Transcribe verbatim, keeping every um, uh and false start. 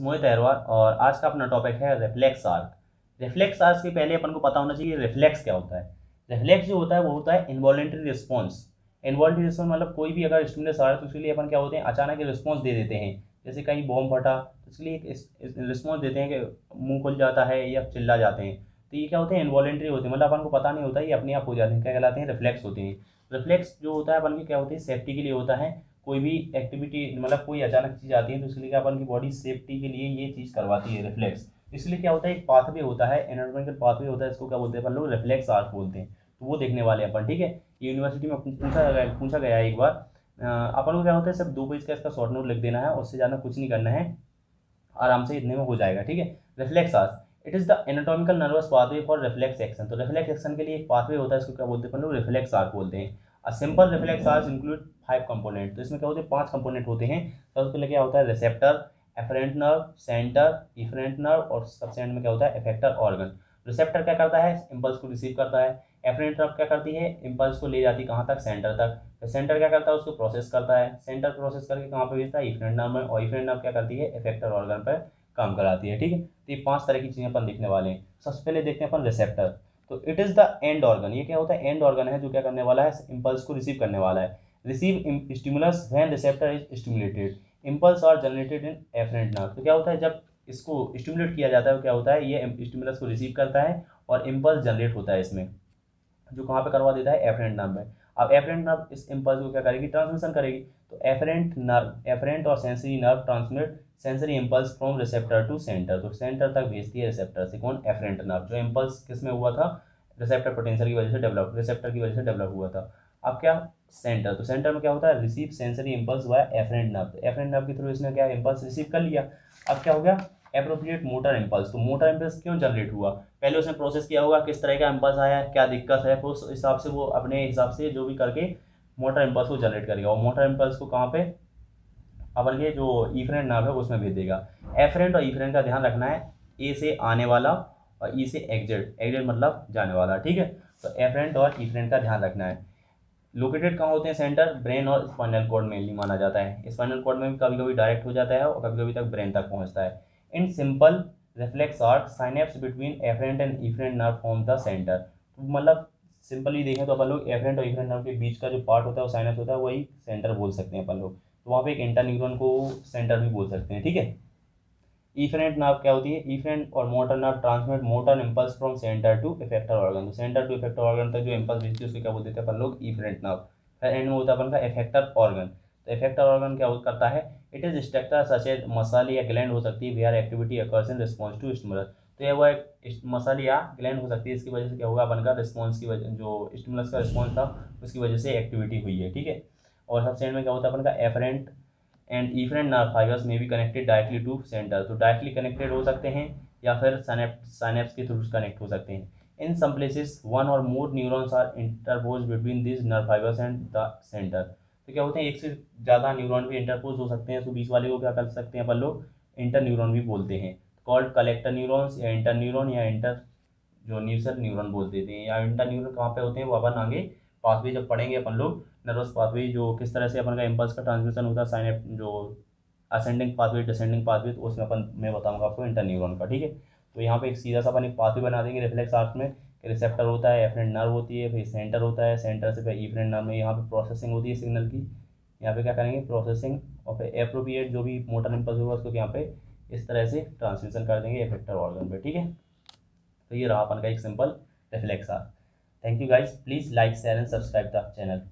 मोहित अहरवाल और आज का अपना टॉपिक है रिफ्लेक्स आर्क। रिफ्लेक्स आर्क के पहले अपन को पता होना चाहिए रिफ्लेक्स क्या होता है। रिफ्लेक्स जो होता है वो होता है इन्वॉलेंट्री रिस्पॉन्स। इन्वॉलेंट्री रिस्पॉन्स मतलब कोई भी अगर स्टूडेंट सारा तो उसके लिए अपन क्या होते हैं अचानक रिस्पॉन्स दे देते हैं। जैसे कहीं बॉम्ब फटा तो उसके लिए एक रिस्पॉन्स देते हैं कि मुँह खुल जाता है या चिल्ला जाते हैं। तो ये क्या होते हैं इन्वॉलेंट्री होते हैं, मतलब अपन को पता नहीं होता, ये अपने आप हो जाते हैं, क्या कहलाते हैं रिफ्लेक्स होते हैं। रिफ्लेक्स जो होता है अपन की क्या होती है सेफ्टी के लिए होता है। कोई भी एक्टिविटी मतलब कोई अचानक चीज़ आती है तो इसलिए क्या अपन की बॉडी सेफ्टी के लिए ये चीज़ करवाती है रिफ्लेक्स। इसलिए क्या होता है एक पाथवे होता है, एनाटॉमिकल पाथवे होता है, इसको क्या बोलते हैं अपन लोग रिफ्लेक्स आर्क बोलते हैं। तो वो देखने वाले अपन, ठीक है। यूनिवर्सिटी में पूछा गया पूछा गया एक बार अपन को क्या होता है सिर्फ दो पेज का इसका शॉर्ट नोट लिख देना है, उससे ज़्यादा कुछ नहीं करना है, आराम से इतने में हो जाएगा, ठीक है। Reflex arc it is the anatomical nervous pathway for reflex action. तो रिफ्लेक्स एक्शन के लिए एक पाथवे होता है, इसको क्या बोलते हैं अपन लोग रिफ्लेक्स आर्क बोलते हैं। A simple reflex arc include five component. तो इसमें क्या होते हैं पांच कंपोनेंट होते हैं। सबसे पहले क्या होता है receptor, afferent nerve, centre, efferent nerve और सबसेंट में क्या होता है एफेक्टर ऑर्गन। रिसेप्टर क्या करता है इंपल्स को रिसीव करता है। एफरेंट नर्व क्या करती है इंपल्स को ले जाती है कहाँ तक सेंटर तक। तो सेंटर क्या करता है उसको प्रोसेस करता है, सेंटर प्रोसेस करके कहाँ पर भेजता है इफरेंट नर्व में, और इफरेंट नर्व क्या करती है एफेक्टर ऑर्गन पर काम कराती है, ठीक है। तो ये पाँच तरह की चीज़ें अपन देखने वाले हैं। सबसे पहले देखते हैं अपन रिसेप्टर। तो it is the end organ, ये क्या होता है एंड ऑर्गन है जो क्या करने वाला है इंपल्स को रिसीव करने वाला है। Receive stimulus when receptor is stimulated, impulse are generated in afferent nerve. तो क्या होता है जब इसको स्टिमुलेट किया जाता है क्या होता है ये स्टिमुलस को रिसीव करता है और इंपल्स जनरेट होता है इसमें, जो कहाँ पे करवा देता है एफरेंट नर्व में। अब एफरेंट नर्व इस इंपल्स को क्या करेगी ट्रांसमिशन करेगी। तो एफरेंट नर्व एफरेंट और sensory nerve transmit sensory impulse from receptor to centre. तो सेंटर तक भेजती है रिसेप्टर से कौन एफरेंट नर्व, जो इंपल्स किस में हुआ था रिसेप्टर पोटेंशियल की वजह से डेवलप रिसेप्टर की वजह से डेवलप हुआ था। अब क्या सेंटर, तो सेंटर में क्या होता है receive sensory impulse by afferent nerve. Afferent nerve के थ्रू इसने क्या इंपल्स रिसीव कर लिया। अब क्या हो गया एप्रोप्रिएट मोटर इंपल्स। तो मोटर इंपल्स क्यों जनरेट हुआ, पहले उसने प्रोसेस किया होगा किस तरह का इंपल्स आया क्या दिक्कत है, फिर उस हिसाब से वो अपने हिसाब से जो भी करके मोटर इंपल्स को जनरेट करेगा। और मोटर इंपल्स को कहाँ पे अपन के जो इफरेंट नर्व है उसमें भेज देगा। एफरेंट और इफरेंट का ध्यान रखना है, ए से आने वाला और ई से एग्जिट, एग्जिट मतलब जाने वाला, ठीक है। तो एफरेंट और इफरेंट का ध्यान रखना है। लोकेटेड कहाँ होते हैं सेंटर ब्रेन और स्पाइनल कॉर्ड मेनली माना जाता है। स्पाइनल कॉर्ड में कभी कभी डायरेक्ट हो जाता है और कभी कभी तक ब्रेन तक पहुँचता है। In simple reflex arc synapse between afferent and efferent nerve form the centre. तो मतलब सिंपली देखें तो अपन लोग एफरेंट और इफरेंट नर्व के बीच का जो पार्ट होता है वो साइनेप्स होता है, वही सेंटर बोल सकते हैं अपन लोग। तो वहाँ पे एक इंटरन्यूरॉन को सेंटर भी बोल सकते हैं, ठीक है। इफरेंट नर्व क्या होती है इफरेंट और motor nerve transmit motor impulse from centre to effector organ. तो सेंटर टू इफेक्टर ऑर्गन तक जो इंपल्स भेजती है उसको क्या बोल देते हैं अपन लोग इफरेंट नर्व। फिर एंड में होता है अपन का इफेक्टर ऑर्गन। तो इफेक्टर ऑर्गन क्या करता है it is structure such as muscle या ग्लैंड हो सकती है where activity occurs in response to stimulus. तो यह वह मसल या ग्लैंड हो सकती है, इसकी वजह से क्या होगा अपन का रिस्पॉन्स की वजह जो स्टिमुलस का रिस्पॉन्स था उसकी वजह से एक्टिविटी हुई है, ठीक है। और सबसे एंड में क्या होता है अपन का afferent and efferent nerve fibres में भी कनेक्टेड डायरेक्टली टू सेंटर। तो डायरेक्टली कनेक्टेड हो सकते हैं या फिर साइनेप्स साइनेप्स के थ्रू कनेक्ट हो सकते हैं। इन सम प्लेसेस वन और more neurons are interpose between this nerve fibres and the centre. तो क्या होते हैं एक से ज़्यादा न्यूरॉन भी इंटरपोज हो सकते हैं, तो बीच वाले को क्या कर सकते हैं अपन लोग इंटर न्यूरॉन भी बोलते हैं, कॉल्ड कलेक्टर न्यूरॉन्स या इंटर न्यूरॉन या इंटर जो न्यूसल न्यूरॉन बोल देते हैं। या इंटर न्यूरॉन कहाँ पे होते हैं वो अपन आगे पाथवे जब पढ़ेंगे अपन लोग नर्वस पाथवे जो किस तरह से अपन का इंपल्स का ट्रांसमिशन होता है साइनेप जो असेंडिंग पाथवे डिसेंडिंग पाथवे, तो उसमें अपन मैं बताऊंगा आपको इंटर न्यूरॉन का, ठीक है। तो यहाँ पे एक सीधा सा अपन एक पाथवे बना देंगे रिफ्लेक्स आर्क में। रिसेप्टर होता है एफरेंट नर्व होती है, फिर सेंटर होता है, सेंटर से फिर इफरेंट नर्व में यहाँ पे प्रोसेसिंग होती है सिग्नल की, यहाँ पे क्या करेंगे प्रोसेसिंग और फिर एप्रोप्रिएट जो भी मोटर इंपल्स होगा उसको यहाँ पे इस तरह से ट्रांसमिशन कर देंगे इफेक्टर ऑर्गन पे, ठीक है। तो ये रहा अपन का एक simple reflex arc. Thank you guys, please like share and subscribe the channel.